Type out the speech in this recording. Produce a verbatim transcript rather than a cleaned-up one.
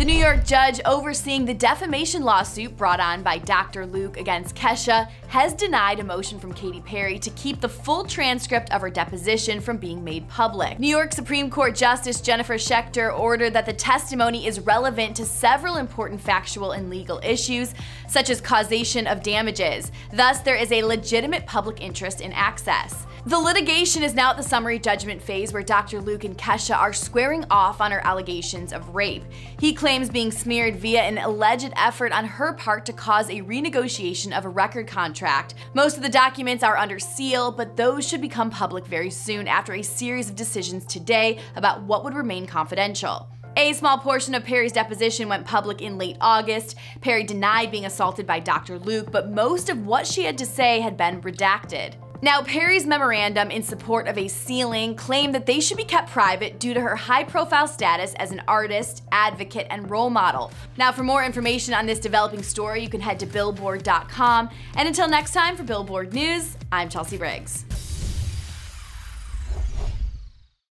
The New York judge overseeing the defamation lawsuit brought on by Doctor Luke against Kesha has denied a motion from Katy Perry to keep the full transcript of her deposition from being made public. New York Supreme Court Justice Jennifer Schechter ordered that the testimony is relevant to several important factual and legal issues, such as causation of damages. Thus, there is a legitimate public interest in access. The litigation is now at the summary judgment phase, where Doctor Luke and Kesha are squaring off on her allegations of rape. He claims being smeared via an alleged effort on her part to cause a renegotiation of a record contract. Most of the documents are under seal, but those should become public very soon after a series of decisions today about what would remain confidential. A small portion of Perry's deposition went public in late August. Perry denied being assaulted by Doctor Luke, but most of what she had to say had been redacted. Now, Perry's memorandum in support of a sealing claimed that they should be kept private due to her high-profile status as an artist, advocate, and role model. Now, for more information on this developing story, you can head to billboard dot com. And until next time, for Billboard News, I'm Chelsea Briggs.